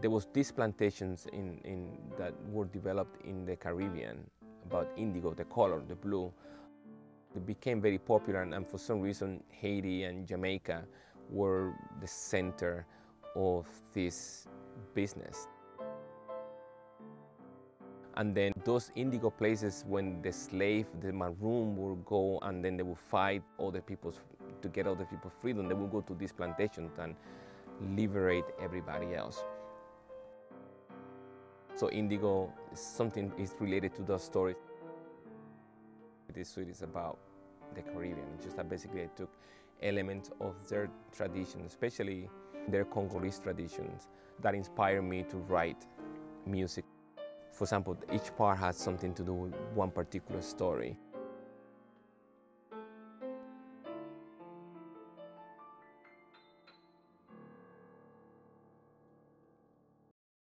There was these plantations that were developed in the Caribbean about indigo, the color, the blue. It became very popular, and for some reason Haiti and Jamaica were the center of this business. And then those indigo places, when the slave, the maroon would go and then they would fight other people to get other people's freedom, they would go to these plantations and liberate everybody else. So indigo is something is related to those stories. This suite is about the Caribbean. It's just that basically I took elements of their traditions, especially their Congolese traditions, that inspired me to write music. For example, each part has something to do with one particular story.